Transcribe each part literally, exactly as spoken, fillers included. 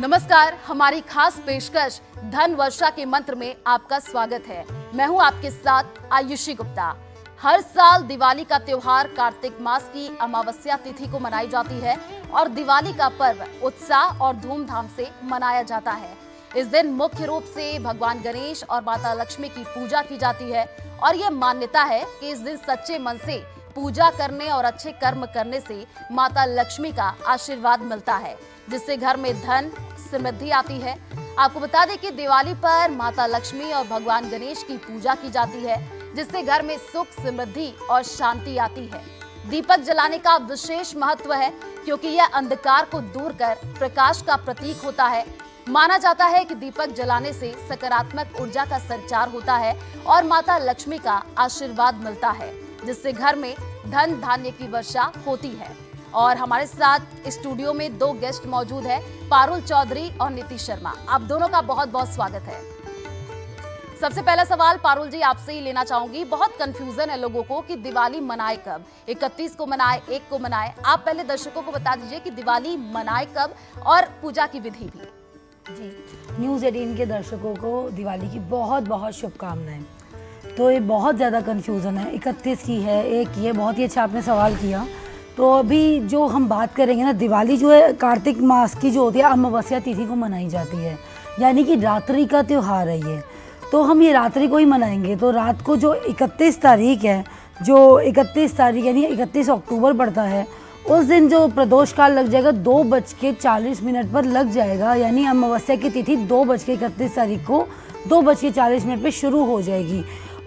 नमस्कार, हमारी खास पेशकश धन वर्षा के मंत्र में आपका स्वागत है। मैं हूं आपके साथ आयुषी गुप्ता। हर साल दिवाली का त्योहार कार्तिक मास की अमावस्या तिथि को मनाई जाती है और दिवाली का पर्व उत्साह और धूमधाम से मनाया जाता है। इस दिन मुख्य रूप से भगवान गणेश और माता लक्ष्मी की पूजा की जाती है और ये मान्यता है कि इस दिन सच्चे मन से पूजा करने और अच्छे कर्म करने से माता लक्ष्मी का आशीर्वाद मिलता है, जिससे घर में धन समृद्धि आती है। आपको बता दें कि दिवाली पर माता लक्ष्मी और भगवान गणेश की पूजा की जाती है, जिससे घर में सुख समृद्धि और शांति आती है। दीपक जलाने का विशेष महत्व है क्योंकि यह अंधकार को दूर कर प्रकाश का प्रतीक होता है। माना जाता है कि दीपक जलाने से सकारात्मक ऊर्जा का संचार होता है और माता लक्ष्मी का आशीर्वाद मिलता है, जिससे घर में धन धान्य की वर्षा होती है। और हमारे साथ स्टूडियो में दो गेस्ट मौजूद हैं, पारुल चौधरी और नीतिश शर्मा। आप दोनों का बहुत बहुत स्वागत है। सबसे पहला सवाल पारुल जी आपसे ही लेना चाहूंगी। बहुत कंफ्यूजन है लोगों को कि दिवाली मनाए कब, इकतीस को मनाए, एक को मनाए। आप पहले दर्शकों को बता दीजिए कि दिवाली मनाए कब और पूजा की विधि भी। जी, न्यूज़ अठारह के दर्शकों को दिवाली की बहुत बहुत शुभकामनाएं। तो ये बहुत ज़्यादा कन्फ्यूज़न है, इकतीस की है, एक की है। बहुत ही अच्छा आपने सवाल किया। तो अभी जो हम बात करेंगे ना, दिवाली जो है कार्तिक मास की जो होती है अमावस्या तिथि को मनाई जाती है, यानी कि रात्रि का त्यौहार है ये। तो हम ये रात्रि को ही मनाएंगे। तो रात को जो इकतीस तारीख है, जो इकतीस तारीख यानी इकतीस अक्टूबर पड़ता है, उस दिन जो प्रदोष काल लग जाएगा दो बज के चालीस मिनट पर लग जाएगा, यानी अमावस्या की तिथि दो बज के इकतीस तारीख को दो बज के चालीस मिनट पर शुरू हो जाएगी।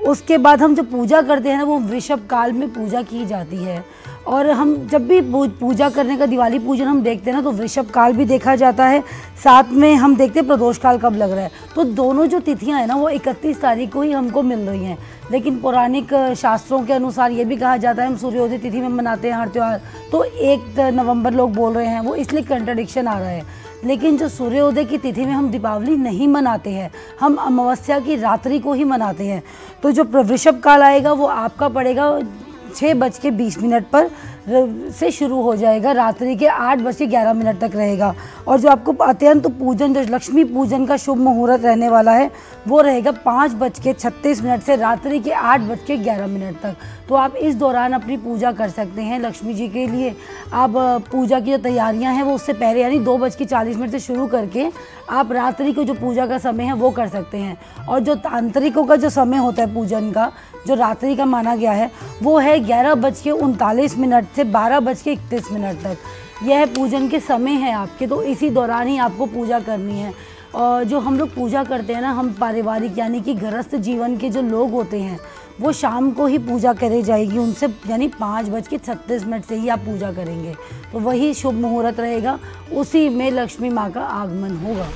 उसके बाद हम जो पूजा करते हैं ना, वो वृषभ काल में पूजा की जाती है। और हम जब भी पूजा करने का, दिवाली पूजन हम देखते हैं ना, तो वृषभ काल भी देखा जाता है, साथ में हम देखते हैं प्रदोष काल कब लग रहा है। तो दोनों जो तिथियां हैं ना, वो इकतीस तारीख को ही हमको मिल रही हैं। लेकिन पौराणिक शास्त्रों के अनुसार ये भी कहा जाता है, हम सूर्योदय तिथि में मनाते हैं हर त्यौहार, तो एक नवंबर लोग बोल रहे हैं, वो इसलिए कंट्राडिक्शन आ रहा है। लेकिन जो सूर्योदय की तिथि में हम दीपावली नहीं मनाते हैं, हम अमावस्या की रात्रि को ही मनाते हैं। तो जो वृषभ काल आएगा वो आपका पड़ेगा छः बज के बीस मिनट पर से शुरू हो जाएगा, रात्रि के आठ बज के ग्यारह मिनट तक रहेगा। और जो आपको अत्यंत पूजन, जो लक्ष्मी पूजन का शुभ मुहूर्त रहने वाला है, वो रहेगा पाँच बज के छत्तीस मिनट से रात्रि के आठ बज के ग्यारह मिनट तक। तो आप इस दौरान अपनी पूजा कर सकते हैं लक्ष्मी जी के लिए। आप पूजा की जो तैयारियां हैं वो उससे पहले, यानी दो बज के चालीस मिनट से शुरू करके आप रात्रि को जो पूजा का समय है वो कर सकते हैं। और जो तांत्रिकों का जो समय होता है पूजन का, जो रात्रि का माना गया है, वो है ग्यारह बज के उनतालीस मिनट से बारह बज के इकतीस मिनट तक। यह पूजन के समय है आपके, तो इसी दौरान ही आपको पूजा करनी है। और जो हम लोग पूजा करते हैं ना, हम पारिवारिक यानी कि गृहस्थ जीवन के जो लोग होते हैं, वो शाम को ही पूजा करी जाएगी उनसे, यानी पाँच बज के छत्तीस मिनट से ही आप पूजा करेंगे। तो वही शुभ मुहूर्त रहेगा, उसी में लक्ष्मी माँ का आगमन होगा।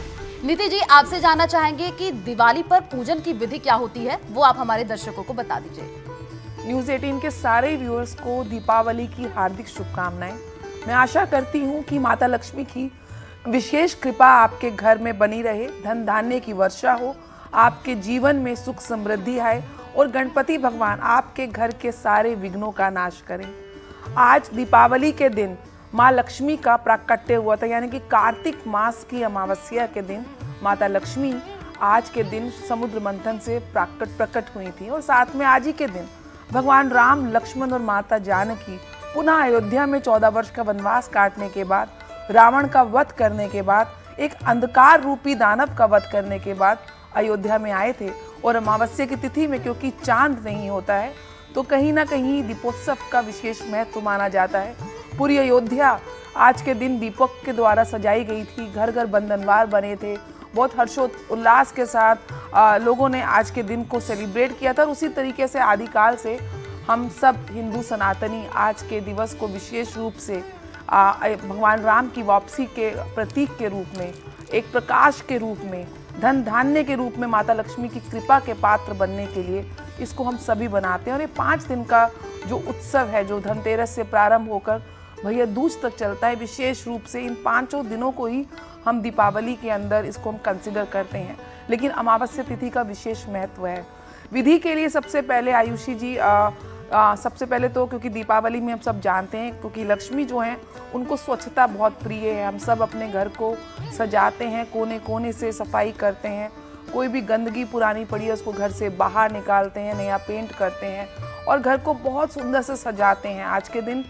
नीति जी, आपसे जानना चाहेंगे कि दिवाली पर पूजन की विधि क्या होती है, वो आप हमारे दर्शकों को बता दीजिए। न्यूज़ अठारह के सारे व्यूअर्स को दीपावली की हार्दिक शुभकामनाएं। मैं आशा करती हूं कि माता लक्ष्मी की विशेष कृपा आपके घर में बनी रहे, धन धान्य की वर्षा हो, आपके जीवन में सुख समृद्धि आए और गणपति भगवान आपके घर के सारे विघ्नों का नाश करें। आज दीपावली के दिन माँ लक्ष्मी का प्राकट्य हुआ था, यानी कि कार्तिक मास की अमावस्या के दिन माता लक्ष्मी आज के दिन समुद्र मंथन से प्राकट प्रकट हुई थी। और साथ में आज ही के दिन भगवान राम, लक्ष्मण और माता जानकी पुनः अयोध्या में चौदह वर्ष का वनवास काटने के बाद, रावण का वध करने के बाद, एक अंधकार रूपी दानव का वध करने के बाद अयोध्या में आए थे। और अमावस्या की तिथि में क्योंकि चांद नहीं होता है, तो कहीं ना कहीं दीपोत्सव का विशेष महत्व माना जाता है। पूरी अयोध्या आज के दिन दीपक के द्वारा सजाई गई थी, घर घर बंधनवार बने थे, बहुत हर्षोल्लास के साथ आ, लोगों ने आज के दिन को सेलिब्रेट किया था। और उसी तरीके से आदिकाल से हम सब हिंदू सनातनी आज के दिवस को विशेष रूप से आ, भगवान राम की वापसी के प्रतीक के रूप में, एक प्रकाश के रूप में, धन धान्य के रूप में माता लक्ष्मी की कृपा के पात्र बनने के लिए इसको हम सभी बनाते हैं। और ये पाँच दिन का जो उत्सव है, जो धनतेरस से प्रारंभ होकर भैया दूज तक चलता है, विशेष रूप से इन पाँचों दिनों को ही हम दीपावली के अंदर इसको हम कंसिडर करते हैं। लेकिन अमावस्या तिथि का विशेष महत्व है। विधि के लिए सबसे पहले आयुषी जी, आ, आ, सबसे पहले तो क्योंकि दीपावली में हम सब जानते हैं, क्योंकि लक्ष्मी जो हैं उनको स्वच्छता बहुत प्रिय है। हम सब अपने घर को सजाते हैं, कोने कोने से सफाई करते हैं, कोई भी गंदगी पुरानी पड़ी है उसको घर से बाहर निकालते हैं, नया पेंट करते हैं और घर को बहुत सुंदर से सजाते हैं। आज के दिन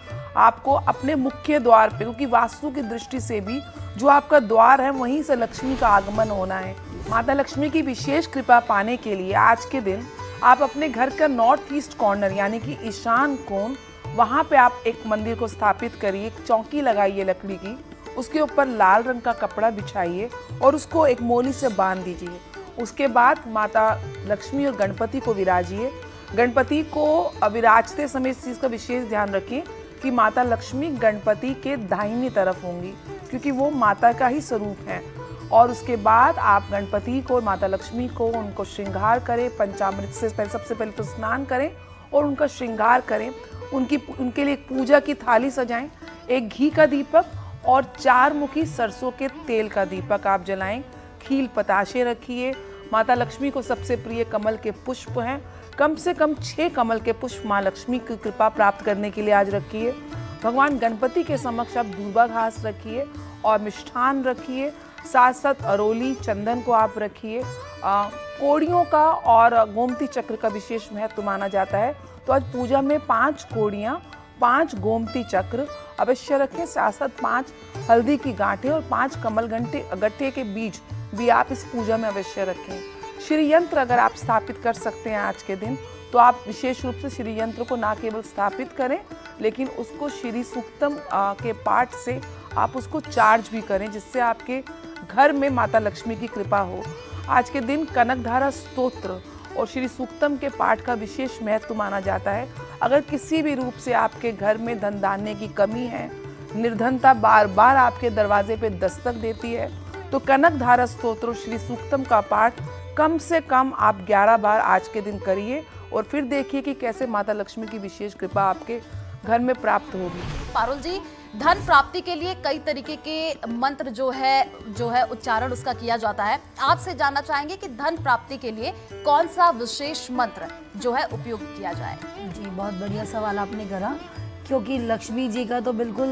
आपको अपने मुख्य द्वार पे, क्योंकि वास्तु की दृष्टि से भी जो आपका द्वार है वहीं से लक्ष्मी का आगमन होना है। माता लक्ष्मी की विशेष कृपा पाने के लिए आज के दिन आप अपने घर का नॉर्थ ईस्ट कॉर्नर यानी कि ईशान कोण, वहाँ पे आप एक मंदिर को स्थापित करिए। एक चौकी लगाइए लकड़ी की, उसके ऊपर लाल रंग का कपड़ा बिछाइए और उसको एक मोली से बांध दीजिए। उसके बाद माता लक्ष्मी और गणपति को विराजिए। गणपति को विराजते समय इस चीज़ का विशेष ध्यान रखें कि माता लक्ष्मी गणपति के दाहिनी तरफ होंगी, क्योंकि वो माता का ही स्वरूप है। और उसके बाद आप गणपति को, माता लक्ष्मी को, उनको श्रृंगार करें। पंचामृत से पहले सबसे पहले तो स्नान करें और उनका श्रृंगार करें। उनकी उनके लिए पूजा की थाली सजाएं। एक घी का दीपक और चार मुखी सरसों के तेल का दीपक आप जलाएं। खील पताशे रखिए। माता लक्ष्मी को सबसे प्रिय कमल के पुष्प हैं, कम से कम छः कमल के पुष्प माँ लक्ष्मी की कृपा प्राप्त करने के लिए आज रखिए। भगवान गणपति के समक्ष आप दूबा घास रखिए और मिष्ठान रखिए, साथ साथ अरोली चंदन को आप रखिए। कोड़ियों का और गोमती चक्र का विशेष महत्व माना जाता है, तो आज पूजा में पांच कोड़ियाँ, पांच गोमती चक्र अवश्य रखें, साथ साथ पाँच हल्दी की गांठें और पाँच कमल गंठे गट्ठे के बीज भी आप इस पूजा में अवश्य रखें। श्री यंत्र अगर आप स्थापित कर सकते हैं आज के दिन, तो आप विशेष रूप से श्री यंत्र को ना केवल स्थापित करें, लेकिन उसको श्री सूक्तम के पाठ से आप उसको चार्ज भी करें, जिससे आपके घर में माता लक्ष्मी की कृपा हो। आज के दिन कनकधारा स्तोत्र और श्री सूक्तम के पाठ का विशेष महत्व माना जाता है। अगर किसी भी रूप से आपके घर में धन धान्य की कमी है, निर्धनता बार बार आपके दरवाजे पर दस्तक देती है, तो कनकधारा स्तोत्र और श्री सूक्तम का पाठ कम से कम आप ग्यारह बार आज के दिन करिए और फिर देखिए कि कैसे माता लक्ष्मी की विशेष कृपा आपके घर में प्राप्त होगी। पारुल जी, धन प्राप्ति के लिए कई तरीके के मंत्र जो है जो है उच्चारण उसका किया जाता है। आपसे जानना चाहेंगे कि धन प्राप्ति के लिए कौन सा विशेष मंत्र जो है उपयोग किया जाए। जी, बहुत बढ़िया सवाल आपने करा, क्योंकि लक्ष्मी जी का तो बिल्कुल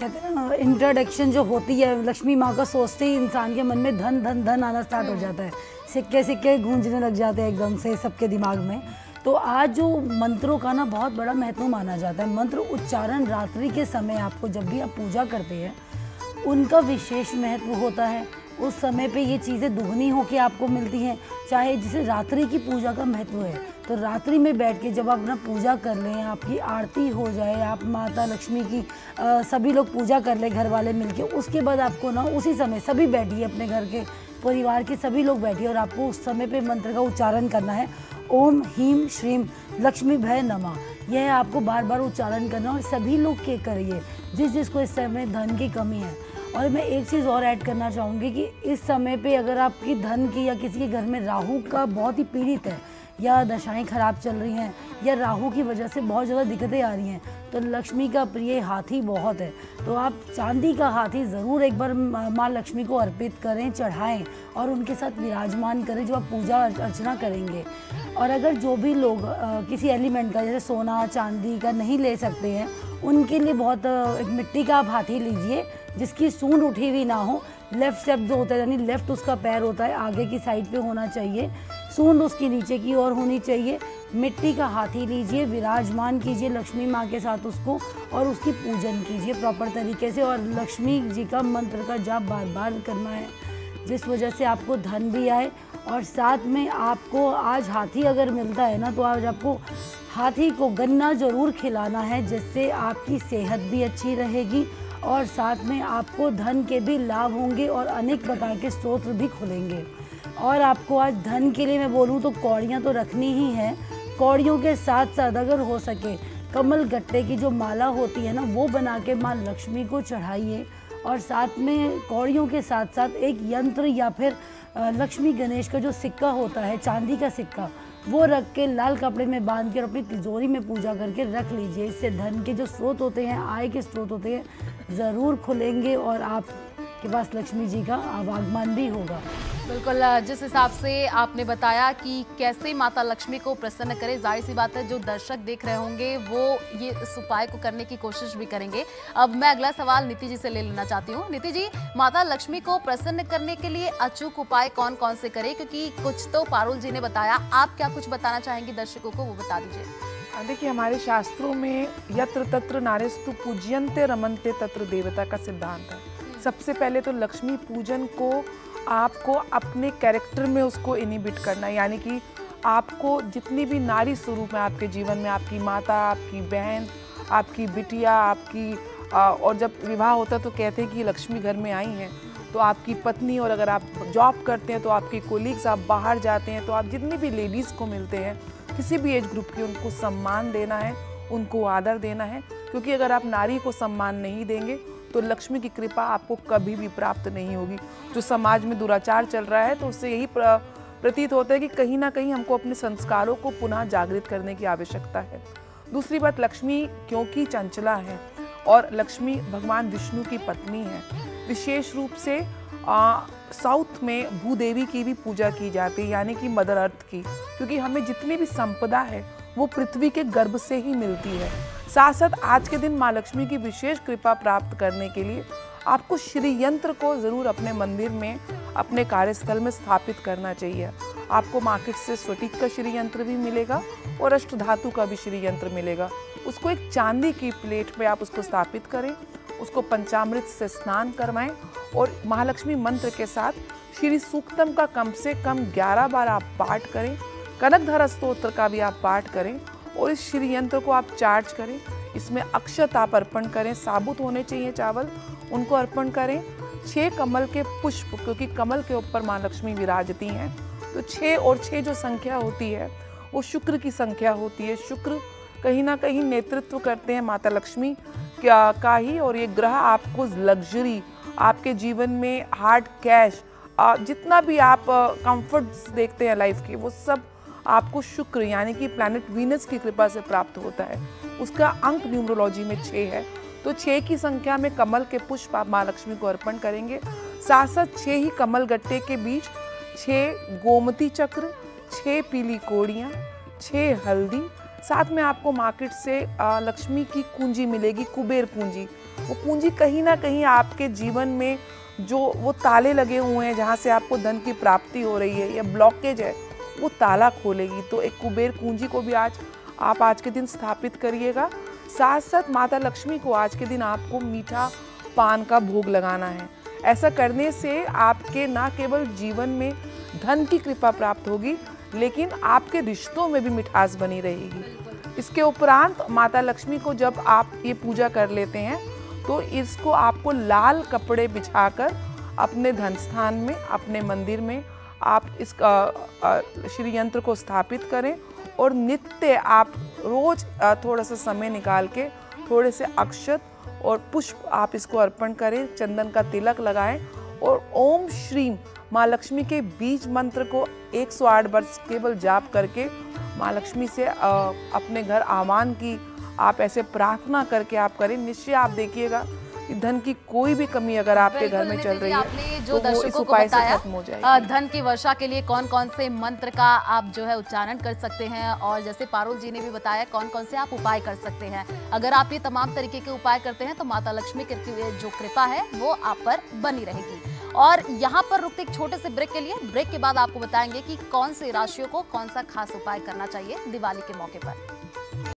कहते हैं ना, इंट्रोडक्शन जो होती है लक्ष्मी माँ का, सोचते ही इंसान के मन में धन धन धन आना स्टार्ट हो जाता है। सिक्के सिक्के गूंजने लग जाते हैं एकदम से सबके दिमाग में। तो आज जो मंत्रों का ना बहुत बड़ा महत्व माना जाता है। मंत्र उच्चारण रात्रि के समय आपको, जब भी आप पूजा करते हैं, उनका विशेष महत्व होता है। उस समय पे ये चीज़ें दुगनी होके आपको मिलती हैं। चाहे जिसे रात्रि की पूजा का महत्व है, तो रात्रि में बैठ के जब आप ना पूजा कर लें, आपकी आरती हो जाए, आप माता लक्ष्मी की आ, सभी लोग पूजा कर लें घर वाले मिल के, उसके बाद आपको ना उसी समय सभी बैठिए, अपने घर के परिवार के सभी लोग बैठिए और आपको उस समय पे मंत्र का उच्चारण करना है। ओम हीम श्रीम लक्ष्मी भय नमः, यह आपको बार बार उच्चारण करना और सभी लोग के करिए, जिस जिसको इस समय धन की कमी है। और मैं एक चीज़ और ऐड करना चाहूँगी कि इस समय पे अगर आपकी धन की या किसी के घर में राहु का बहुत ही पीड़ित है, या दशाएं खराब चल रही हैं, या राहु की वजह से बहुत ज़्यादा दिक्कतें आ रही हैं, तो लक्ष्मी का प्रिय हाथी बहुत है, तो आप चांदी का हाथी ज़रूर एक बार माँ लक्ष्मी को अर्पित करें, चढ़ाएं और उनके साथ विराजमान करें जो आप पूजा अर्चना करेंगे। और अगर जो भी लोग आ, किसी एलिमेंट का, जैसे सोना चांदी का नहीं ले सकते हैं, उनके लिए बहुत एक मिट्टी का आप हाथी लीजिए जिसकी सूंड उठी हुई ना हो। लेफ़्ट स्टेप जो होता है, यानी लेफ़्ट उसका पैर होता है, आगे की साइड पे होना चाहिए, सूंड उसकी नीचे की ओर होनी चाहिए। मिट्टी का हाथी लीजिए, विराजमान कीजिए लक्ष्मी माँ के साथ उसको और उसकी पूजन कीजिए प्रॉपर तरीके से। और लक्ष्मी जी का मंत्र का जाप बार बार करना है, जिस वजह से आपको धन भी आए। और साथ में आपको आज हाथी अगर मिलता है ना, तो आज आपको हाथी को गन्ना ज़रूर खिलाना है, जिससे आपकी सेहत भी अच्छी रहेगी और साथ में आपको धन के भी लाभ होंगे और अनेक प्रकार के स्रोत भी खुलेंगे। और आपको आज धन के लिए मैं बोलूँ तो कौड़ियाँ तो रखनी ही हैं। कौड़ियों के साथ साथ अगर हो सके कमल गट्टे की जो माला होती है ना, वो बना के माँ लक्ष्मी को चढ़ाइए। और साथ में कौड़ियों के साथ साथ एक यंत्र या फिर लक्ष्मी गणेश का जो सिक्का होता है, चांदी का सिक्का, वो रख के लाल कपड़े में बांध के और अपनी तिजोरी में पूजा करके रख लीजिए। इससे धन के जो स्रोत होते हैं, आय के स्रोत होते हैं, ज़रूर खुलेंगे और आप के पास लक्ष्मी जी का आवागमन भी होगा। बिल्कुल, जिस हिसाब से आपने बताया कि कैसे माता लक्ष्मी को प्रसन्न करें, जाहिर सी बात है जो दर्शक देख रहे होंगे वो ये इस उपाय को करने की कोशिश भी करेंगे। अब मैं अगला सवाल नीति जी से ले लेना चाहती हूँ। नीति जी, माता लक्ष्मी को प्रसन्न करने के लिए अचूक उपाय कौन कौन से करें, क्योंकि कुछ तो पारुल जी ने बताया, आप क्या कुछ बताना चाहेंगे दर्शकों को, वो बता दीजिए। देखिए, हमारे शास्त्रों में यत्र तत्र नारीस्तु पूज्यन्ते रमन्ते तत्र देवता का सिद्धांत है। सबसे पहले तो लक्ष्मी पूजन को आपको अपने कैरेक्टर में उसको इनिबिट करना है, यानी कि आपको जितनी भी नारी स्वरूप है आपके जीवन में, आपकी माता, आपकी बहन, आपकी बिटिया, आपकी आ, और जब विवाह होता है तो कहते हैं कि लक्ष्मी घर में आई हैं, तो आपकी पत्नी, और अगर आप जॉब करते हैं तो आपके कोलीग्स, आप बाहर जाते हैं तो आप जितनी भी लेडीज़ को मिलते हैं किसी भी एज ग्रुप की, उनको सम्मान देना है, उनको आदर देना है, क्योंकि अगर आप नारी को सम्मान नहीं देंगे तो लक्ष्मी की कृपा आपको कभी भी प्राप्त नहीं होगी। जो समाज में दुराचार चल रहा है तो उससे यही प्रतीत होता है कि कहीं ना कहीं हमको अपने संस्कारों को पुनः जागृत करने की आवश्यकता है। दूसरी बात, लक्ष्मी क्योंकि चंचला है और लक्ष्मी भगवान विष्णु की पत्नी है, विशेष रूप से साउथ में भूदेवी की भी पूजा की जाती है, यानी कि मदर अर्थ की, क्योंकि हमें जितनी भी संपदा है वो पृथ्वी के गर्भ से ही मिलती है। साथ साथ आज के दिन माँ लक्ष्मी की विशेष कृपा प्राप्त करने के लिए आपको श्री यंत्र को ज़रूर अपने मंदिर में, अपने कार्यस्थल में स्थापित करना चाहिए। आपको मार्केट से स्फटिक का श्री यंत्र भी मिलेगा और अष्टधातु का भी श्री यंत्र मिलेगा। उसको एक चांदी की प्लेट में आप उसको स्थापित करें, उसको पंचामृत से स्नान करवाएं और महालक्ष्मी मंत्र के साथ श्री सूक्तम का कम से कम ग्यारह बार आप पाठ करें, कनकधारा स्तोत्र का भी आप पाठ करें और इस श्री यंत्र को आप चार्ज करें। इसमें अक्षत आप अर्पण करें, साबुत होने चाहिए चावल, उनको अर्पण करें। छः कमल के पुष्प, क्योंकि कमल के ऊपर माँ लक्ष्मी विराजती हैं, तो छः और छः जो संख्या होती है वो शुक्र की संख्या होती है। शुक्र कहीं ना कहीं नेतृत्व करते हैं माता लक्ष्मी का ही, और ये ग्रह आपको लग्जरी, आपके जीवन में हार्ड कैश, जितना भी आप कंफर्ट्स देखते हैं लाइफ के, वो सब आपको शुक्र यानी कि प्लैनेट वीनस की कृपा से प्राप्त होता है। उसका अंक न्यूमरोलॉजी में छः है, तो छः की संख्या में कमल के पुष्प आप माँ लक्ष्मी को अर्पण करेंगे। साथ साथ छः ही कमल गट्टे के बीच छः गोमती चक्र, छः पीली कोड़ियाँ, छः हल्दी। साथ में आपको मार्केट से लक्ष्मी की कुंजी मिलेगी, कुबेर पूंजी। वो पूंजी कहीं ना कहीं आपके जीवन में जो वो ताले लगे हुए हैं जहाँ से आपको धन की प्राप्ति हो रही है या ब्लॉकेज है, वो ताला खोलेगी। तो एक कुबेर कुंजी को भी आज आप आज के दिन स्थापित करिएगा। साथ साथ माता लक्ष्मी को आज के दिन आपको मीठा पान का भोग लगाना है। ऐसा करने से आपके ना केवल जीवन में धन की कृपा प्राप्त होगी, लेकिन आपके रिश्तों में भी मिठास बनी रहेगी। इसके उपरांत माता लक्ष्मी को जब आप ये पूजा कर लेते हैं तो इसको आपको लाल कपड़े बिछाकर अपने धन स्थान में, अपने मंदिर में आप इस श्री यंत्र को स्थापित करें और नित्य आप रोज थोड़ा सा समय निकाल के थोड़े से अक्षत और पुष्प आप इसको अर्पण करें, चंदन का तिलक लगाएं और ओम श्रीम माँ लक्ष्मी के बीज मंत्र को एक सौ आठ बार केवल जाप करके माँ लक्ष्मी से अपने घर आह्वान की आप ऐसे प्रार्थना करके आप करें। निश्चय आप देखिएगा धन की कोई भी कमी अगर आपके घर में चल रही है जो तो दर्शकों को बताया खत्म हो जाएगी। धन की वर्षा के लिए कौन कौन से मंत्र का आप जो है उच्चारण कर सकते हैं, और जैसे पारुल जी ने भी बताया कौन कौन से आप उपाय कर सकते हैं। अगर आप ये तमाम तरीके के उपाय करते हैं तो माता लक्ष्मी की जो कृपा है वो आप पर बनी रहेगी। और यहाँ पर रुकते एक छोटे से ब्रेक के लिए, ब्रेक के बाद आपको बताएंगे कि कौन से राशियों को कौन सा खास उपाय करना चाहिए दिवाली के मौके पर।